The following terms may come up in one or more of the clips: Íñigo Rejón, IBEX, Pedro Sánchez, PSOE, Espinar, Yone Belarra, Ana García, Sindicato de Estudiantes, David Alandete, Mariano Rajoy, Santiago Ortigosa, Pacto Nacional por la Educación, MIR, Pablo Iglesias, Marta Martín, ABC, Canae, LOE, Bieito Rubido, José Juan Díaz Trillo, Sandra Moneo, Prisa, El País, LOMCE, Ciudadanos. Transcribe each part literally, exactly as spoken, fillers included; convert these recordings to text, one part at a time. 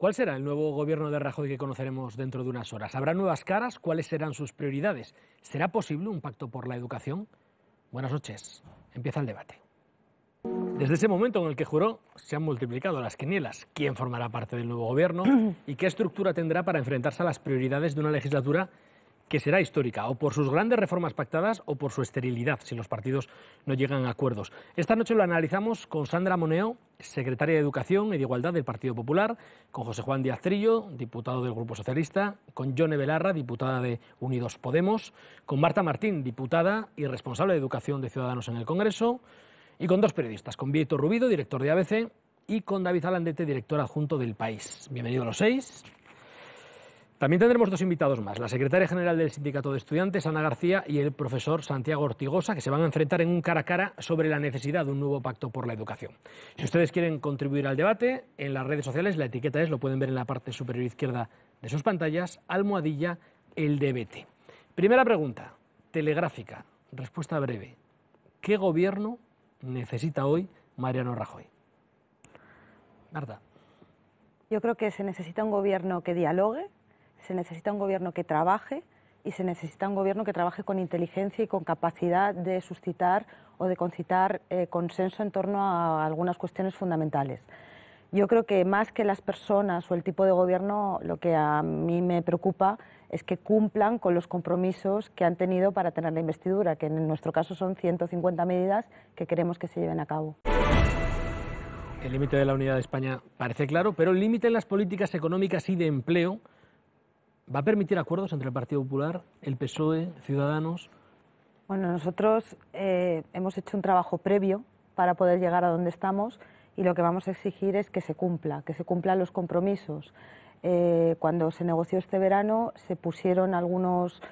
¿Cuál será el nuevo gobierno de Rajoy que conoceremos dentro de unas horas? ¿Habrá nuevas caras? ¿Cuáles serán sus prioridades? ¿Será posible un pacto por la educación? Buenas noches. Empieza el debate. Desde ese momento en el que juró, se han multiplicado las quinielas. ¿Quién formará parte del nuevo gobierno? ¿Y qué estructura tendrá para enfrentarse a las prioridades de una legislatura que será histórica, o por sus grandes reformas pactadas o por su esterilidad, si los partidos no llegan a acuerdos? Esta noche lo analizamos con Sandra Moneo, secretaria de Educación y de Igualdad del Partido Popular, con José Juan Díaz Trillo, diputado del Grupo Socialista, con Yone Belarra, diputada de Unidos Podemos, con Marta Martín, diputada y responsable de Educación de Ciudadanos en el Congreso, y con dos periodistas, con Bieito Rubido, director de A B C, y con David Alandete, director adjunto del País. Bienvenido a los seis. También tendremos dos invitados más, la secretaria general del Sindicato de Estudiantes, Ana García, y el profesor Santiago Ortigosa, que se van a enfrentar en un cara a cara sobre la necesidad de un nuevo pacto por la educación. Si ustedes quieren contribuir al debate, en las redes sociales la etiqueta es, lo pueden ver en la parte superior izquierda de sus pantallas, almohadilla, el debate. Primera pregunta, telegráfica, respuesta breve. ¿Qué gobierno necesita hoy Mariano Rajoy? Marta. Yo creo que se necesita un gobierno que dialogue, se necesita un gobierno que trabaje y se necesita un gobierno que trabaje con inteligencia y con capacidad de suscitar o de concitar eh, consenso en torno a algunas cuestiones fundamentales. Yo creo que más que las personas o el tipo de gobierno, lo que a mí me preocupa es que cumplan con los compromisos que han tenido para tener la investidura, que en nuestro caso son ciento cincuenta medidas que queremos que se lleven a cabo. El límite de la unidad de España parece claro, pero el límite en las políticas económicas y de empleo ¿va a permitir acuerdos entre el Partido Popular, el P S O E, Ciudadanos? Bueno, nosotros eh, hemos hecho un trabajo previo para poder llegar a donde estamos y lo que vamos a exigir es que se cumpla, que se cumplan los compromisos. Eh, cuando se negoció este verano se pusieron algunos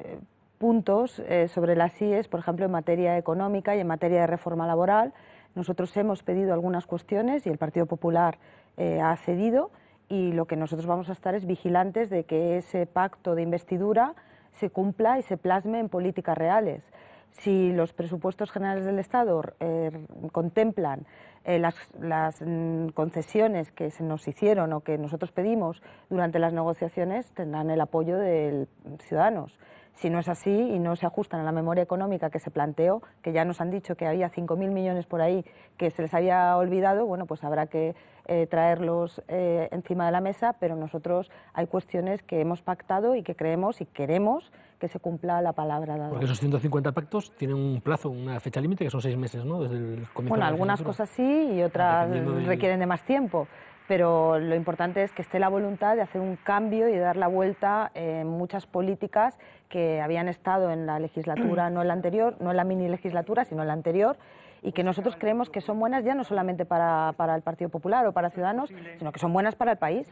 eh, puntos eh, sobre las I E S, por ejemplo, en materia económica y en materia de reforma laboral. Nosotros hemos pedido algunas cuestiones y el Partido Popular eh, ha cedido. Y lo que nosotros vamos a estar es vigilantes de que ese pacto de investidura se cumpla y se plasme en políticas reales. Si los presupuestos generales del Estado eh, contemplan eh, las, las mm, concesiones que se nos hicieron o que nosotros pedimos durante las negociaciones, tendrán el apoyo de Ciudadanos. Si no es así y no se ajustan a la memoria económica que se planteó, que ya nos han dicho que había cinco mil millones por ahí que se les había olvidado, bueno, pues habrá que eh, traerlos eh, encima de la mesa, pero nosotros hay cuestiones que hemos pactado y que creemos y queremos que se cumpla la palabra dada. Porque esos ciento cincuenta pactos tienen un plazo, una fecha límite, que son seis meses, ¿no? Desde el comienzo. Bueno, algunas cosas sí y otras requieren de más tiempo. Pero lo importante es que esté la voluntad de hacer un cambio y de dar la vuelta en muchas políticas que habían estado en la legislatura, no en la anterior, no en la mini legislatura, sino en la anterior, y que nosotros creemos que son buenas ya no solamente para, para el Partido Popular o para Ciudadanos, sino que son buenas para el país.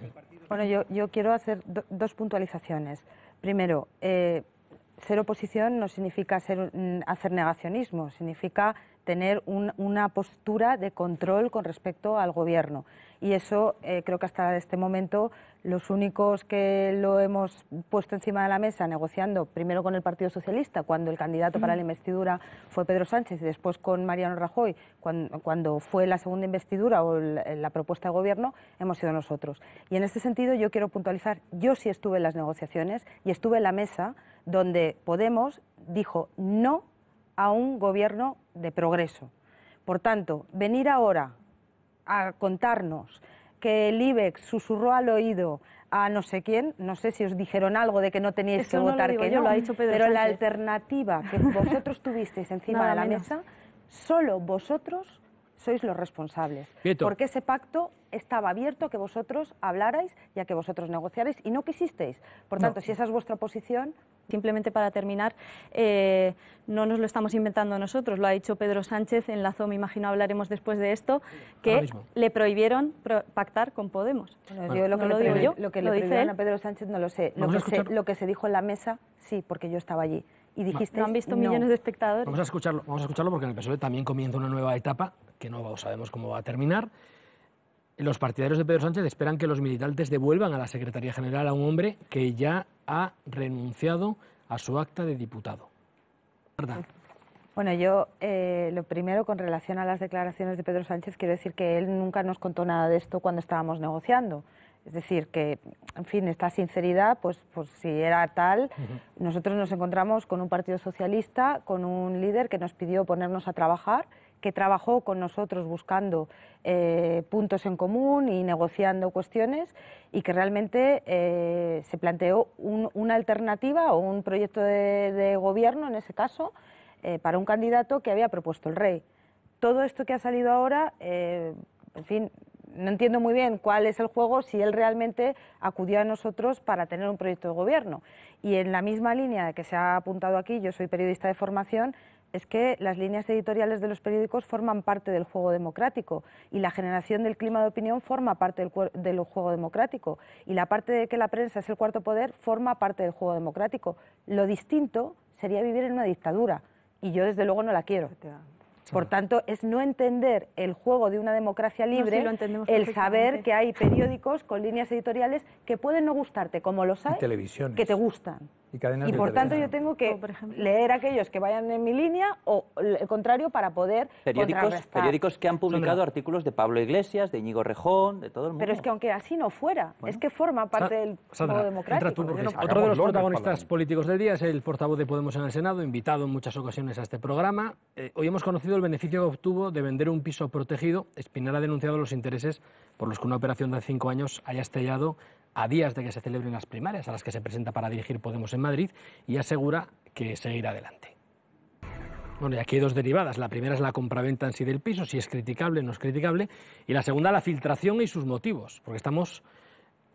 Bueno, yo, yo quiero hacer do, dos puntualizaciones. Primero, eh, ser oposición no significa ser, hacer negacionismo, significa tener un, una postura de control con respecto al Gobierno. Y eso eh, creo que hasta este momento los únicos que lo hemos puesto encima de la mesa negociando, primero con el Partido Socialista, cuando el candidato para la investidura fue Pedro Sánchez, y después con Mariano Rajoy, cuando, cuando fue la segunda investidura o la, la propuesta de Gobierno, hemos sido nosotros. Y en este sentido yo quiero puntualizar, yo sí estuve en las negociaciones y estuve en la mesa donde Podemos dijo no a un gobierno de progreso. Por tanto, venir ahora a contarnos que el I BEX susurró al oído a no sé quién, no sé si os dijeron algo de que no teníais Eso que no votar, digo, que yo, no, lo ha dicho Pedro pero Sánchez. La alternativa que vosotros tuvisteis encima Nada de la menos. mesa, solo vosotros sois los responsables. Bieito. Porque ese pacto estaba abierto a que vosotros hablarais y a que vosotros negociarais y no quisisteis. Por tanto, no. Si esa es vuestra posición... Simplemente para terminar, eh, no nos lo estamos inventando nosotros, lo ha dicho Pedro Sánchez, enlazó, me imagino hablaremos después de esto, que le prohibieron pro pactar con Podemos. Bueno, yo lo que no le lo digo yo, lo que lo le prohibieron a Pedro Sánchez no lo sé. Lo que, se, lo que se dijo en la mesa, sí, porque yo estaba allí. Y dijiste, no han visto millones no. de espectadores. Vamos a escucharlo, vamos a escucharlo porque en el P S O E también comienza una nueva etapa, que no sabemos cómo va a terminar. Los partidarios de Pedro Sánchez esperan que los militantes devuelvan a la Secretaría General a un hombre que ya ha renunciado a su acta de diputado. ¿Verdad? Bueno, yo eh, lo primero con relación a las declaraciones de Pedro Sánchez quiero decir que él nunca nos contó nada de esto cuando estábamos negociando. Es decir, que, en fin, esta sinceridad, pues, pues si era tal, uh-huh. nosotros nos encontramos con un partido socialista, con un líder que nos pidió ponernos a trabajar, que trabajó con nosotros buscando eh, puntos en común y negociando cuestiones, y que realmente eh, se planteó un, una alternativa o un proyecto de, de gobierno, en ese caso, eh, para un candidato que había propuesto el rey. Todo esto que ha salido ahora, eh, en fin, no entiendo muy bien cuál es el juego, si él realmente acudió a nosotros para tener un proyecto de gobierno. Y en la misma línea que se ha apuntado aquí, yo soy periodista de formación, es que las líneas editoriales de los periódicos forman parte del juego democrático y la generación del clima de opinión forma parte del, del juego democrático, y la parte de que la prensa es el cuarto poder forma parte del juego democrático. Lo distinto sería vivir en una dictadura, y yo desde luego no la quiero. Por tanto, es no entender el juego de una democracia libre, no, sí, el saber que hay periódicos con líneas editoriales que pueden no gustarte, como los hay, que te gustan. Y, y por tanto yo tengo que leer aquellos que vayan en mi línea o el contrario para poder periódicos, periódicos que han publicado no, no. artículos de Pablo Iglesias, de Íñigo Rejón, de todo el mundo. Pero es que aunque así no fuera, bueno. es que forma parte Sa del Sandra, juego democrático. Tú, no, otro de los protagonistas políticos del día es el portavoz de Podemos en el Senado, invitado en muchas ocasiones a este programa. Eh, hoy hemos conocido el beneficio que obtuvo de vender un piso protegido. Espinar ha denunciado los intereses por los que una operación de cinco años haya estellado a días de que se celebren las primarias a las que se presenta para dirigir Podemos en Madrid, y asegura que seguirá adelante. Bueno, y aquí hay dos derivadas. La primera es la compraventa en sí del piso, si es criticable o no es criticable, y la segunda la filtración y sus motivos, porque estamos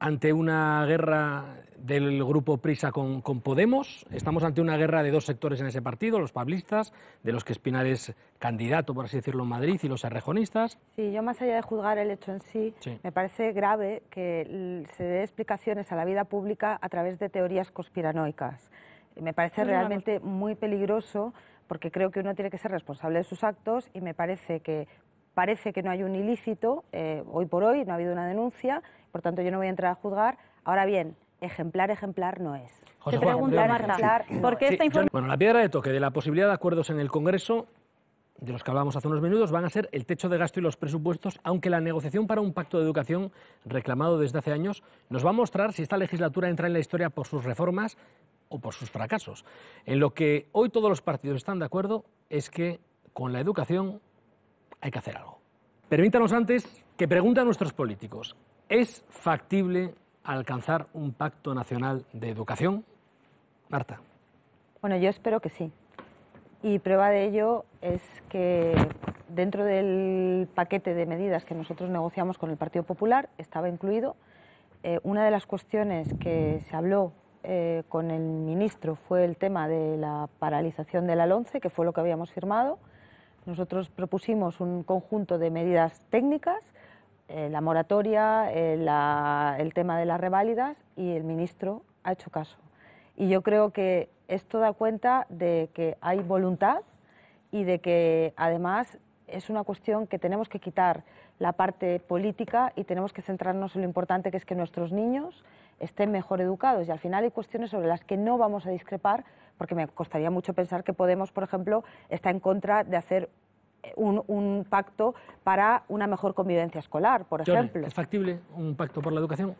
ante una guerra del grupo Prisa con, con Podemos, estamos ante una guerra de dos sectores en ese partido, los pablistas, de los que Espinar es candidato, por así decirlo, en Madrid, y los errejonistas. Sí, yo más allá de juzgar el hecho en sí, sí. me parece grave que se dé explicaciones a la vida pública a través de teorías conspiranoicas. Me parece realmente muy peligroso, porque creo que uno tiene que ser responsable de sus actos, y me parece que... Parece que no hay un ilícito, eh, hoy por hoy no ha habido una denuncia, por tanto yo no voy a entrar a juzgar. Ahora bien, ejemplar, ejemplar no es. José Te pregunto, Marta, ¿por qué esta información? Bueno, la piedra de toque de la posibilidad de acuerdos en el Congreso, de los que hablábamos hace unos minutos, van a ser el techo de gasto y los presupuestos, aunque la negociación para un pacto de educación reclamado desde hace años nos va a mostrar si esta legislatura entra en la historia por sus reformas o por sus fracasos. En lo que hoy todos los partidos están de acuerdo es que con la educación hay que hacer algo. Permítanos antes que pregunte a nuestros políticos, ¿es factible alcanzar un pacto nacional de educación? Marta. Bueno, yo espero que sí. Y prueba de ello es que dentro del paquete de medidas que nosotros negociamos con el Partido Popular estaba incluido. Eh, una de las cuestiones que se habló eh, con el ministro fue el tema de la paralización de la LOMCE, que fue lo que habíamos firmado. Nosotros propusimos un conjunto de medidas técnicas, eh, la moratoria, eh, la, el tema de las reválidas, y el ministro ha hecho caso. Y yo creo que esto da cuenta de que hay voluntad y de que además es una cuestión que tenemos que quitar la parte política y tenemos que centrarnos en lo importante, que es que nuestros niños estén mejor educados, y al final hay cuestiones sobre las que no vamos a discrepar, porque me costaría mucho pensar que Podemos, por ejemplo, está en contra de hacer un, un pacto para una mejor convivencia escolar, por ejemplo. Yone, ¿es factible un pacto por la educación?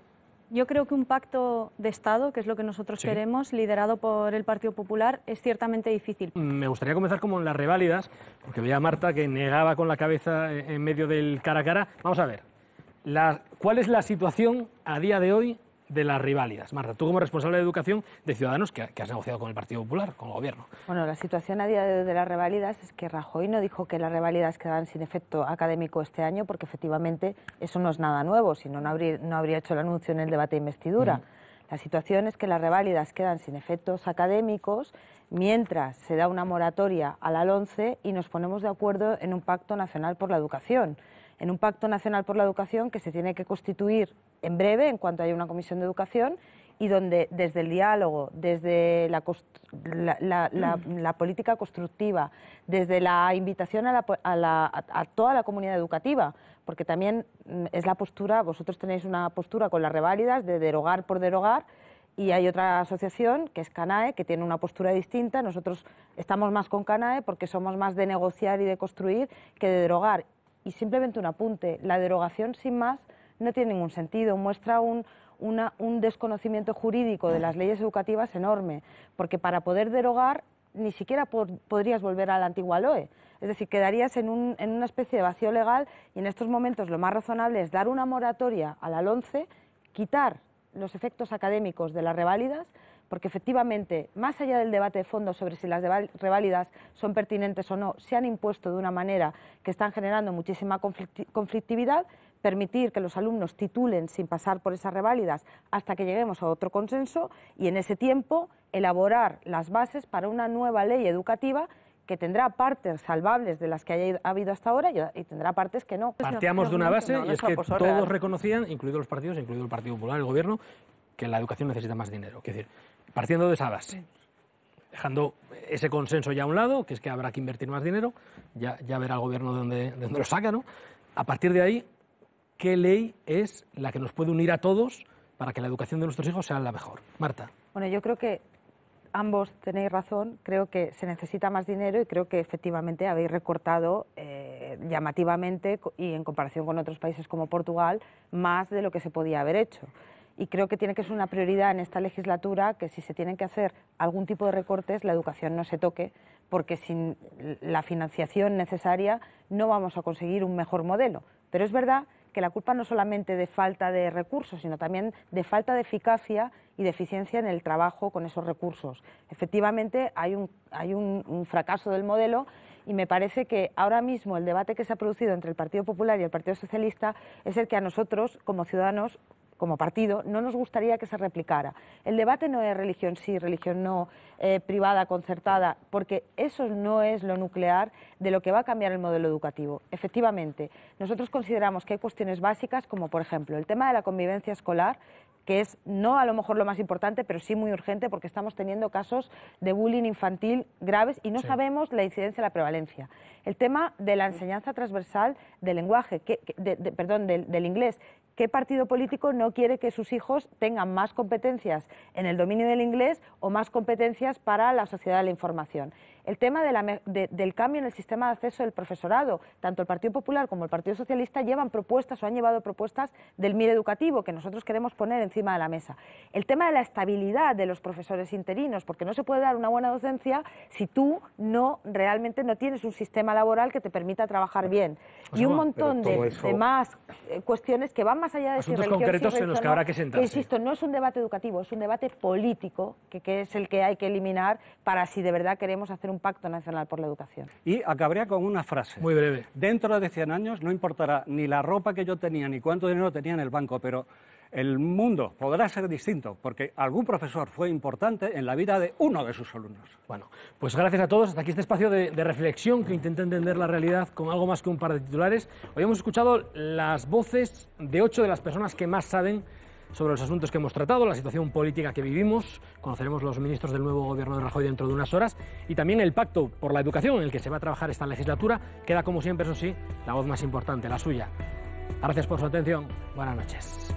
Yo creo que un pacto de Estado, que es lo que nosotros sí. queremos, liderado por el Partido Popular, es ciertamente difícil. Me gustaría comenzar como en las reválidas, porque veía a Marta que negaba con la cabeza en medio del cara a cara. Vamos a ver, la, ¿cuál es la situación a día de hoy de las reválidas? Marta, tú como responsable de Educación de Ciudadanos, que, que has negociado con el Partido Popular, con el Gobierno. Bueno, la situación a día de hoy de las reválidas es que Rajoy no dijo que las reválidas quedaban sin efecto académico este año, porque efectivamente eso no es nada nuevo, si no, no habría, no habría hecho el anuncio en el debate de investidura. Mm. La situación es que las reválidas quedan sin efectos académicos mientras se da una moratoria a la LOMCE y nos ponemos de acuerdo en un Pacto Nacional por la Educación. En un Pacto Nacional por la Educación que se tiene que constituir en breve, en cuanto haya una comisión de educación, y donde desde el diálogo, desde la, la, la, la, la política constructiva, desde la invitación a, la, a, la, a toda la comunidad educativa, porque también es la postura, vosotros tenéis una postura con las reválidas de derogar por derogar, y hay otra asociación, que es Canae, que tiene una postura distinta. Nosotros estamos más con Canae porque somos más de negociar y de construir que de derogar. Y simplemente un apunte, la derogación sin más no tiene ningún sentido, muestra un, una, un desconocimiento jurídico de las leyes educativas enorme, porque para poder derogar ni siquiera por, podrías volver a la antigua L O E, es decir, quedarías en, un, en una especie de vacío legal, y en estos momentos lo más razonable es dar una moratoria a la LOMCE, quitar los efectos académicos de las reválidas, porque efectivamente, más allá del debate de fondo sobre si las reválidas son pertinentes o no, se han impuesto de una manera que están generando muchísima conflictividad, permitir que los alumnos titulen sin pasar por esas reválidas hasta que lleguemos a otro consenso, y en ese tiempo elaborar las bases para una nueva ley educativa que tendrá partes salvables de las que haya habido hasta ahora y tendrá partes que no. Partíamos de una base, no, no, y es que todos real. reconocían, incluidos los partidos, incluido el Partido Popular, el Gobierno, que la educación necesita más dinero. Quiero decir, partiendo de esa base, dejando ese consenso ya a un lado, que es que habrá que invertir más dinero, ya, ya verá el Gobierno de dónde, de dónde lo saca, ¿no? A partir de ahí, ¿qué ley es la que nos puede unir a todos para que la educación de nuestros hijos sea la mejor? Marta. Bueno, yo creo que ambos tenéis razón, creo que se necesita más dinero y creo que efectivamente habéis recortado eh, llamativamente y en comparación con otros países como Portugal, más de lo que se podía haber hecho. Y creo que tiene que ser una prioridad en esta legislatura que si se tienen que hacer algún tipo de recortes, la educación no se toque, porque sin la financiación necesaria no vamos a conseguir un mejor modelo. Pero es verdad que la culpa no solamente de falta de recursos, sino también de falta de eficacia y de eficiencia en el trabajo con esos recursos. Efectivamente, hay un, hay un, un fracaso del modelo, y me parece que ahora mismo el debate que se ha producido entre el Partido Popular y el Partido Socialista es el que a nosotros, como ciudadanos, como partido, no nos gustaría que se replicara. El debate no es religión sí, religión no, eh, privada, concertada, porque eso no es lo nuclear de lo que va a cambiar el modelo educativo. Efectivamente, nosotros consideramos que hay cuestiones básicas, como por ejemplo el tema de la convivencia escolar, que es no a lo mejor lo más importante, pero sí muy urgente, porque estamos teniendo casos de bullying infantil graves y no sí. sabemos la incidencia, la prevalencia. El tema de la enseñanza transversal del lenguaje, que, de, de, perdón, del, del inglés. ¿Qué partido político no quiere que sus hijos tengan más competencias en el dominio del inglés o más competencias para la sociedad de la información? El tema de la, de, del cambio en el sistema de acceso del profesorado, tanto el Partido Popular como el Partido Socialista llevan propuestas o han llevado propuestas del MIR educativo que nosotros queremos poner encima de la mesa. El tema de la estabilidad de los profesores interinos, porque no se puede dar una buena docencia si tú no realmente no tienes un sistema laboral que te permita trabajar bien. Y un montón de, eso... de más eh, cuestiones que van más allá de si religión, concretos si en los que habrá que sentarse. Que, insisto, no es un debate educativo, es un debate político, que, que es el que hay que eliminar para si de verdad queremos hacer un pacto nacional por la educación. Y acabaría con una frase. Muy breve. Dentro de cien años no importará ni la ropa que yo tenía, ni cuánto dinero tenía en el banco, pero el mundo podrá ser distinto, porque algún profesor fue importante en la vida de uno de sus alumnos. Bueno, pues gracias a todos. Hasta aquí este espacio de, de reflexión que intenta entender la realidad con algo más que un par de titulares. Hoy hemos escuchado las voces de ocho de las personas que más saben sobre los asuntos que hemos tratado, la situación política que vivimos. Conoceremos los ministros del nuevo gobierno de Rajoy dentro de unas horas, y también el pacto por la educación en el que se va a trabajar esta legislatura. Queda, como siempre, eso sí, la voz más importante, la suya. Gracias por su atención. Buenas noches.